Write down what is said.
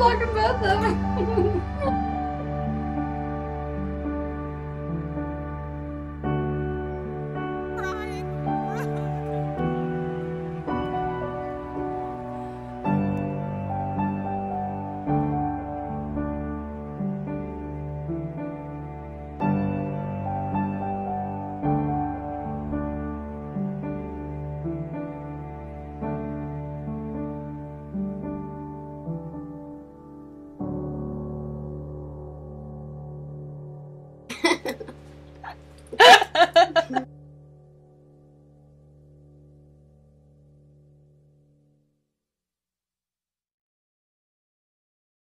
talk about them.